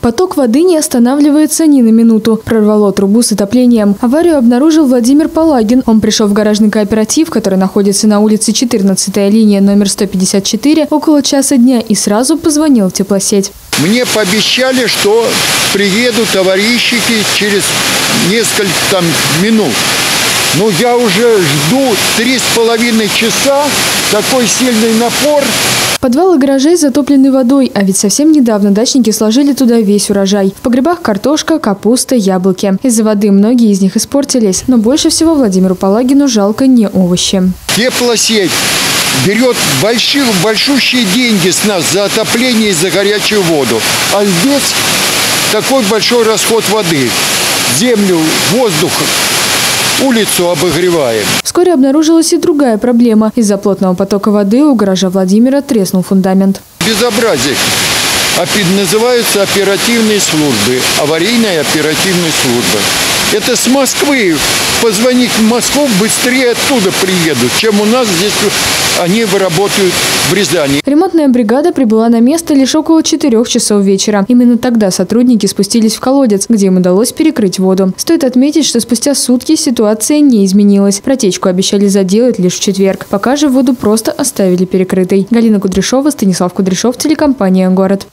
Поток воды не останавливается ни на минуту. Прорвало трубу с отоплением. Аварию обнаружил Владимир Палагин. Он пришел в гаражный кооператив, который находится на улице 14-я линия, номер 154, около часа дня и сразу позвонил в теплосеть. Мне пообещали, что приедут аварийщики через несколько минут. Но я уже жду 3,5 часа, такой сильный напор. Подвалы гаражей затоплены водой, а ведь совсем недавно дачники сложили туда весь урожай. В погребах картошка, капуста, яблоки. Из-за воды многие из них испортились, но больше всего Владимиру Палагину жалко не овощи. Теплосеть берет большущие деньги с нас за отопление и за горячую воду. А здесь такой большой расход воды. Землю, воздух, улицу обогреваем. Вскоре обнаружилась и другая проблема. Из-за плотного потока воды у гаража Владимира треснул фундамент. Безобразие. Называются оперативные службы. Аварийные оперативные службы. Это с Москвы. Позвонить в Москву, быстрее оттуда приедут, чем у нас здесь они работают в Рязани. Ремонтная бригада прибыла на место лишь около 4 часов вечера. Именно тогда сотрудники спустились в колодец, где им удалось перекрыть воду. Стоит отметить, что спустя сутки ситуация не изменилась. Протечку обещали заделать лишь в четверг. Пока же воду просто оставили перекрытой. Галина Кудряшова, Станислав Кудряшов, телекомпания «Город».